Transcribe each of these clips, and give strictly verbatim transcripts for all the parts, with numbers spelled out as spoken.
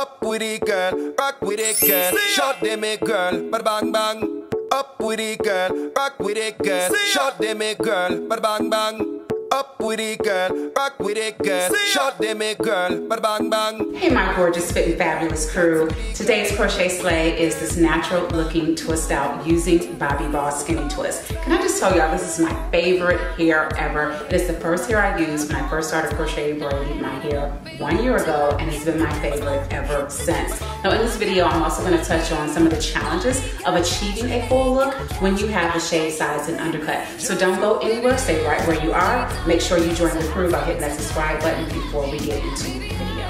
Up with it, girl. Rock with it, girl. Shot them, it, girl. But bang, bang. Up with it, girl. Rock with it, girl. Shot them, it, girl. But bang, bang. Up with it, girl. Rock with it, girl. Shot them, it, girl. But bang, bang. Hey, my gorgeous, fit, and fabulous crew. Today's crochet slay is this natural looking twist out using Bobbi Boss Skinny Twist. Can I just tell y'all, this is my favorite hair ever. It is the first hair I used when I first started crocheting braiding my hair one year ago, and it's been my favorite ever since. Now, in this video, I'm also going to touch on some of the challenges of achieving a full look when you have the shade, size, and undercut. So don't go anywhere, stay right where you are. Make sure you join the crew by hitting that subscribe button before we get into the video.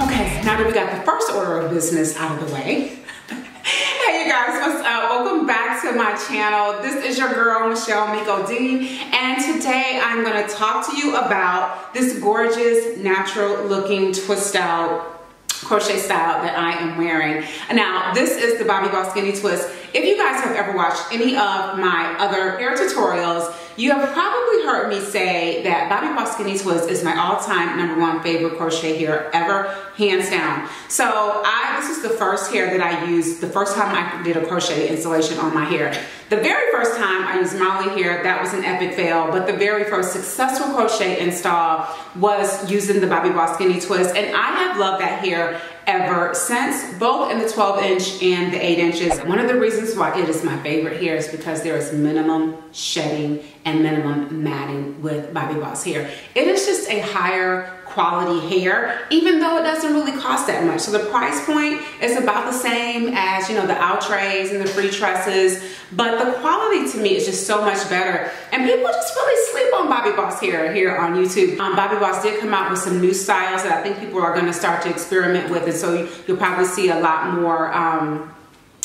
Okay, now that we got the first order of business out of the way. Hey you guys, what's up? Welcome back to my channel. This is your girl, Michelle Miko Dean, and today I'm gonna talk to you about this gorgeous, natural looking twist out crochet style that I am wearing. Now, this is the Bobbi Boss Skinny Twist. If you guys have ever watched any of my other hair tutorials, you have probably heard me say that Bobbi Boss Skinny Twist is my all-time number one favorite crochet hair ever, hands down. So I, this is the first hair that I used, the first time I did a crochet installation on my hair. The very first time I used Molly hair, that was an epic fail, but the very first successful crochet install was using the Bobbi Boss Skinny Twist, and I have loved that hair ever since, both in the twelve inch and the eight inches. One of the reasons why it is my favorite hair is because there is minimum shedding and minimum matting with Bobbi Boss hair. It is just a higher quality hair, even though it doesn't really cost that much. So the price point is about the same as, you know, the Outres and the Free Tresses, but the quality to me is just so much better. And people just really sleep on Bobbi Boss hair here on YouTube. Um, Bobbi Boss did come out with some new styles that I think people are gonna start to experiment with, and so you'll probably see a lot more um,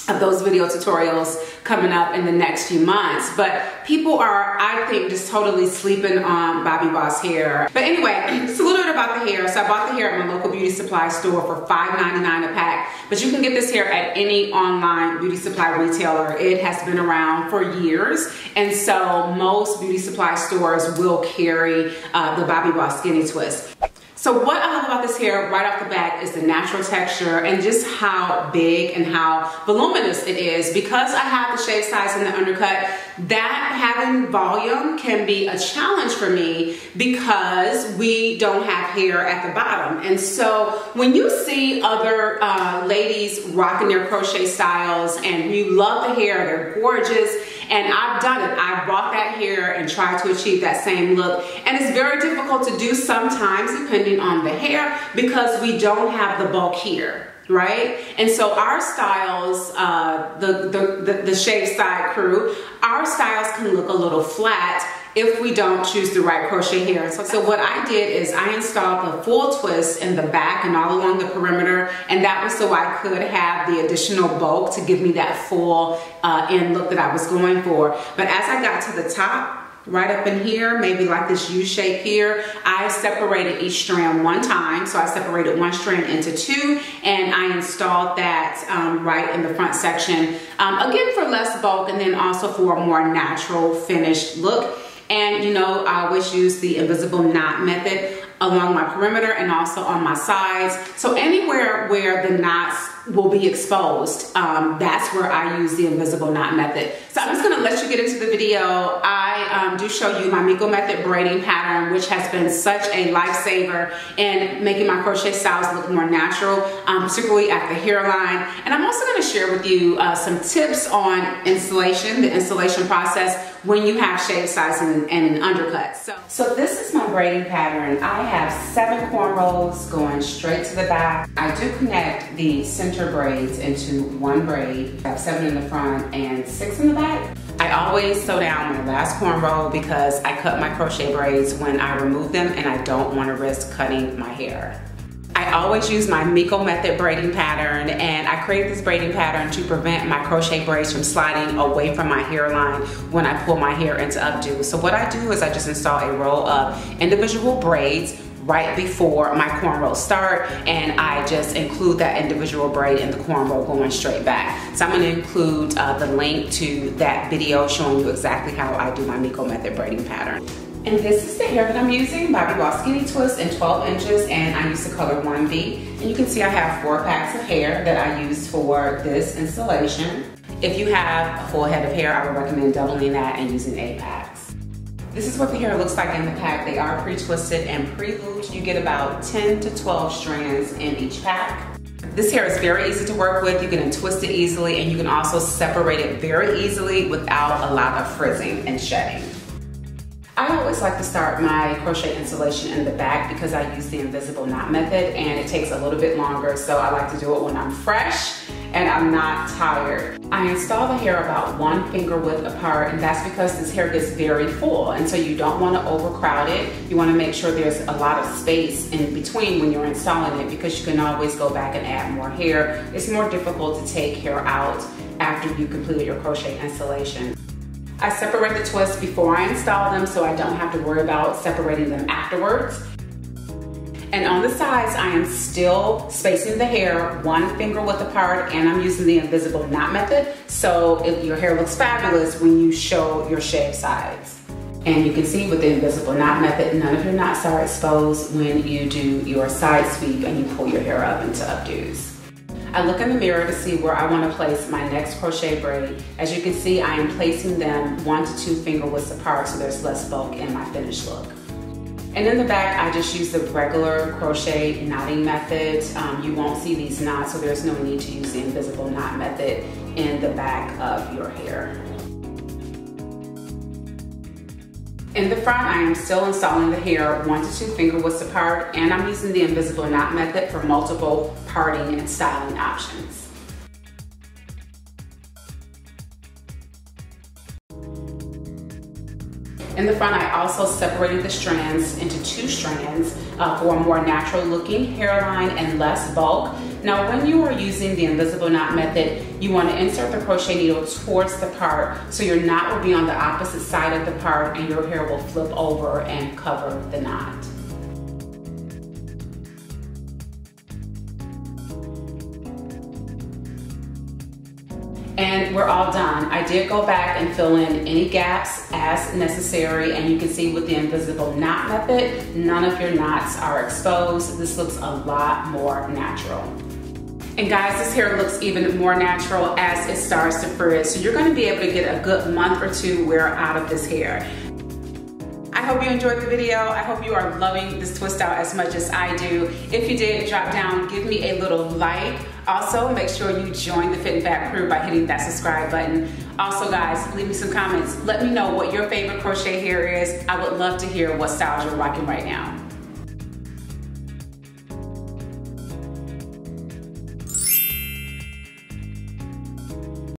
of those video tutorials coming up in the next few months. But people are, I think, just totally sleeping on Bobbi Boss hair. But anyway, just a little bit about the hair. So I bought the hair at my local beauty supply store for five ninety-nine a pack, but you can get this hair at any online beauty supply retailer. It has been around for years, and so most beauty supply stores will carry uh, the Bobbi Boss Skinny Twist. So what I love about this hair right off the bat is the natural texture and just how big and how voluminous it is. Because I have the shade, size, and the undercut, that having volume can be a challenge for me because we don't have hair at the bottom. And so when you see other uh, ladies rocking their crochet styles and you love the hair, they're gorgeous, and I've done it. I've bought that hair and tried to achieve that same look. And it's very difficult to do sometimes depending on the hair because we don't have the bulk here, right? And so our styles, uh, the, the, the, the shaved side crew, our styles can look a little flat if we don't choose the right crochet hair. So, so what I did is I installed the full twist in the back and all along the perimeter, and that was so I could have the additional bulk to give me that full uh, end look that I was going for. But as I got to the top, right up in here, maybe like this U shape here, I separated each strand one time. So I separated one strand into two, and I installed that um, right in the front section. Um, again, for less bulk and then also for a more natural finished look. And you know, I always use the invisible knot method along my perimeter and also on my sides. So anywhere where the knots will be exposed, um, that's where I use the invisible knot method. So I'm just gonna let you get into the video. I um, do show you my Miko method braiding pattern, which has been such a lifesaver in making my crochet styles look more natural, um, particularly at the hairline. And I'm also gonna share with you uh, some tips on installation, the installation process when you have shave, size, and, and an undercut. So, so this is my braiding pattern. I have seven cornrows going straight to the back. I do connect the center braids into one braid. I have seven in the front and six in the back. I always sew down my last cornrow because I cut my crochet braids when I remove them and I don't want to risk cutting my hair. I always use my Miko method braiding pattern, and I create this braiding pattern to prevent my crochet braids from sliding away from my hairline when I pull my hair into updo. So what I do is I just install a roll of individual braids right before my cornrows start, and I just include that individual braid in the cornrow going straight back. So I'm gonna include uh, the link to that video showing you exactly how I do my Miko method braiding pattern. And this is the hair that I'm using, Bobbi Boss Skinny Twist in twelve inches, and I use the color one B. And you can see I have four packs of hair that I used for this installation. If you have a full head of hair, I would recommend doubling that and using eight packs. This is what the hair looks like in the pack. They are pre-twisted and pre-looped. You get about ten to twelve strands in each pack. This hair is very easy to work with. You can twist it easily, and you can also separate it very easily without a lot of frizzing and shedding. I always like to start my crochet installation in the back because I use the invisible knot method and it takes a little bit longer, so I like to do it when I'm fresh and I'm not tired. I install the hair about one finger width apart, and that's because this hair gets very full, and so you don't want to overcrowd it. You want to make sure there's a lot of space in between when you're installing it because you can always go back and add more hair. It's more difficult to take hair out after you completed your crochet installation. I separate the twists before I install them so I don't have to worry about separating them afterwards. And on the sides, I am still spacing the hair one finger width apart, and I'm using the invisible knot method, so if your hair looks fabulous when you show your shaved sides. And you can see with the invisible knot method, none of your knots are exposed when you do your side sweep and you pull your hair up into updos. I look in the mirror to see where I want to place my next crochet braid. As you can see, I am placing them one to two finger widths apart so there's less bulk in my finished look. And in the back, I just use the regular crochet knotting method. Um, you won't see these knots, so there's no need to use the invisible knot method in the back of your hair. In the front, I am still installing the hair one to two finger widths apart, and I'm using the invisible knot method for multiple parting and styling options. In the front, I also separated the strands into two strands uh, for a more natural looking hairline and less bulk. Now, when you are using the invisible knot method, you want to insert the crochet needle towards the part so your knot will be on the opposite side of the part and your hair will flip over and cover the knot. And we're all done. I did go back and fill in any gaps as necessary, and you can see with the invisible knot method, none of your knots are exposed. This looks a lot more natural. And guys, this hair looks even more natural as it starts to frizz. So you're gonna be able to get a good month or two wear out of this hair. I hope you enjoyed the video. I hope you are loving this twist out as much as I do. If you did, drop down, give me a little like. Also, make sure you join the Fit and Fab crew by hitting that subscribe button. Also, guys, leave me some comments. Let me know what your favorite crochet hair is. I would love to hear what styles you're rocking right now.